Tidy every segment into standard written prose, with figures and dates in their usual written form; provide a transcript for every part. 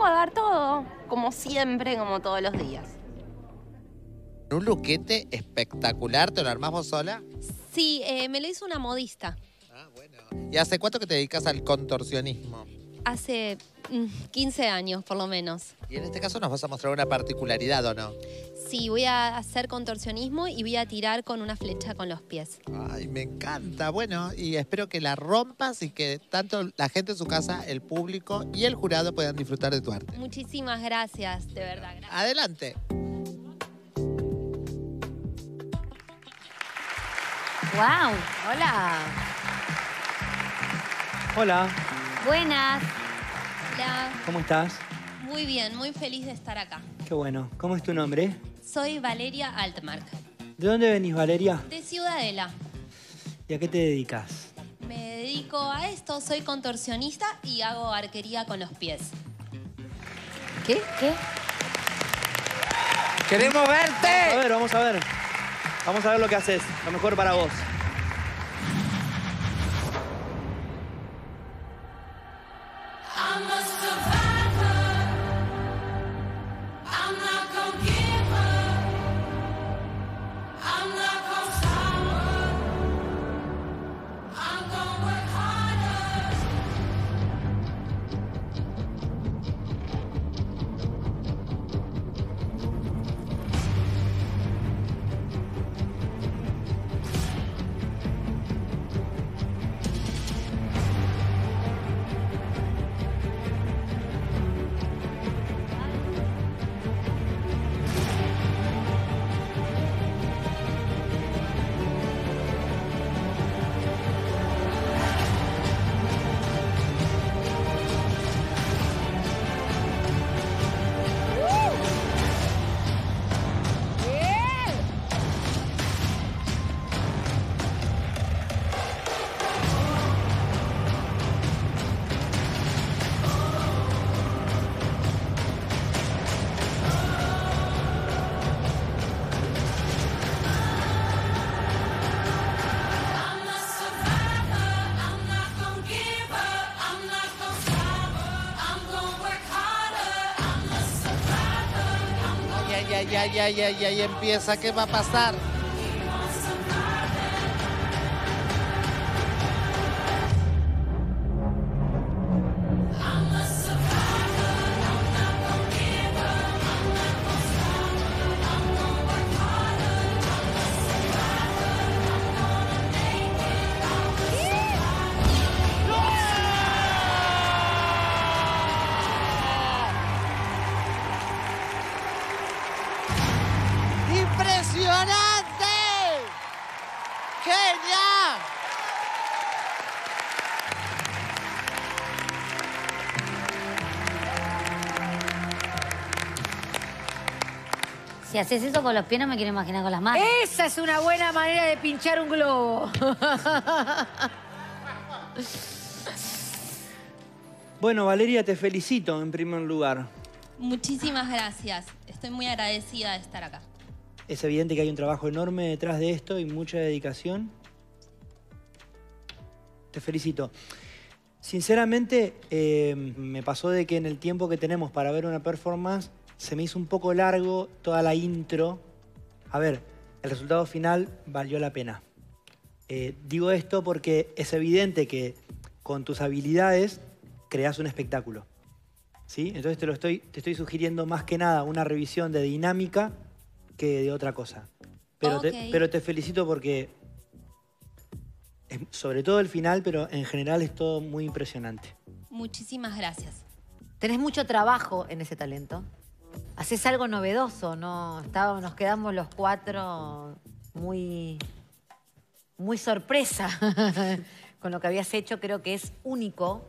vengo a dar todo, como siempre, como todos los días. ¿Un luquete espectacular te lo armás vos sola? Sí, me lo hizo una modista. Ah, bueno. ¿Y hace cuánto que te dedicas al contorsionismo? Hace 15 años, por lo menos. Y en este caso nos vas a mostrar una particularidad, ¿o no? Sí, voy a hacer contorsionismo y voy a tirar con una flecha con los pies. Ay, me encanta. Bueno, y espero que la rompas y que tanto la gente en su casa, el público y el jurado puedan disfrutar de tu arte. Muchísimas gracias, de verdad. Gracias. Adelante. Wow. Hola. Hola. Buenas. Hola. ¿Cómo estás? Muy bien, muy feliz de estar acá. Qué bueno. ¿Cómo es tu nombre? Soy Valeria Altmark. ¿De dónde venís, Valeria? De Ciudadela. ¿Y a qué te dedicas? Me dedico a esto. Soy contorsionista y hago arquería con los pies. ¿Qué? ¿Qué? ¡Queremos verte! Vamos a ver, vamos a ver. Vamos a ver lo que haces. Lo mejor para vos. Ya empieza. ¿Qué va a pasar? Si haces eso con los pies, no me quiero imaginar con las manos. Esa es una buena manera de pinchar un globo. Bueno, Valeria, te felicito en primer lugar. Muchísimas gracias. Estoy muy agradecida de estar acá. Es evidente que hay un trabajo enorme detrás de esto y mucha dedicación. Te felicito. Sinceramente, me pasó de que en el tiempo que tenemos para ver una performance se me hizo un poco largo toda la intro. A ver, el resultado final valió la pena. Digo esto porque es evidente que con tus habilidades creás un espectáculo, ¿sí? Entonces te estoy sugiriendo más que nada una revisión de dinámica que de otra cosa. Pero, okay, pero te felicito porque, sobre todo el final, pero en general es todo muy impresionante. Muchísimas gracias. ¿Tenés mucho trabajo en ese talento? Haces algo novedoso, ¿no? Nos quedamos los cuatro muy sorpresa con lo que habías hecho. Creo que es único.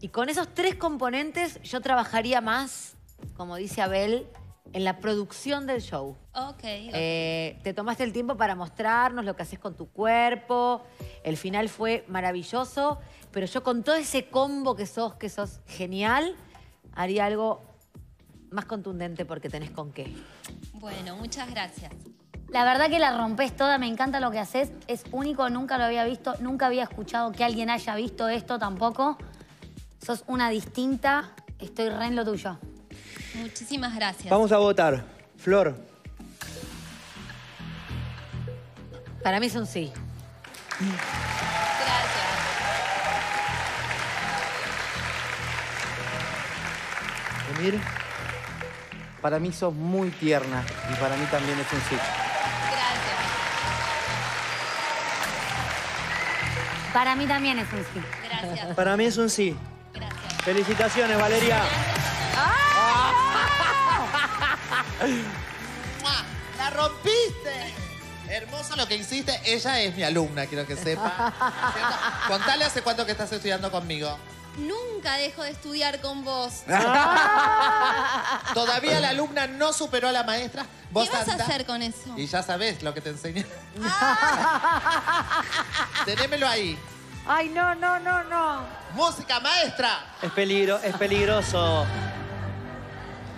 Y con esos tres componentes yo trabajaría más, como dice Abel, en la producción del show. Ok. Te tomaste el tiempo para mostrarnos lo que haces con tu cuerpo. El final fue maravilloso. Pero yo con todo ese combo que sos genial, haría algo más contundente porque tenés con qué. Bueno, muchas gracias. La verdad que la rompés toda, me encanta lo que haces. Es único, nunca lo había visto, nunca había escuchado que alguien haya visto esto tampoco. Sos una distinta. Estoy re en lo tuyo. Muchísimas gracias. Vamos a votar. Flor. Para mí es un sí. Gracias. Emir, para mí sos muy tierna y para mí también es un sí. Gracias. Para mí también es un sí. Gracias. Para mí es un sí. Gracias. Felicitaciones, Valeria. ¡Ah! ¡La rompiste! Hermoso lo que hiciste. Ella es mi alumna, quiero que sepa. Contale hace cuánto que estás estudiando conmigo. Nunca dejo de estudiar con vos. Todavía la alumna no superó a la maestra. ¿Vos ¿Qué vas a hacer con eso? Y ya sabés lo que te enseñé. Tenémelo ahí. Ay, no, no, no, no. ¡Música, maestra! Es peligroso.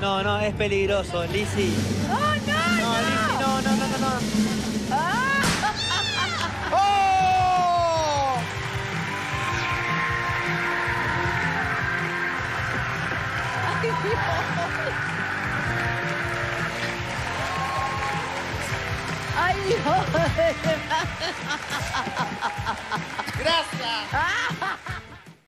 No, no, es peligroso, Lizy. ¡Oh, no! No, Lizy, no, no, no, no, no. ¡Ah! ¡Oh! ¡Ay, Dios! ¡Ay, Dios! ¡Gracias!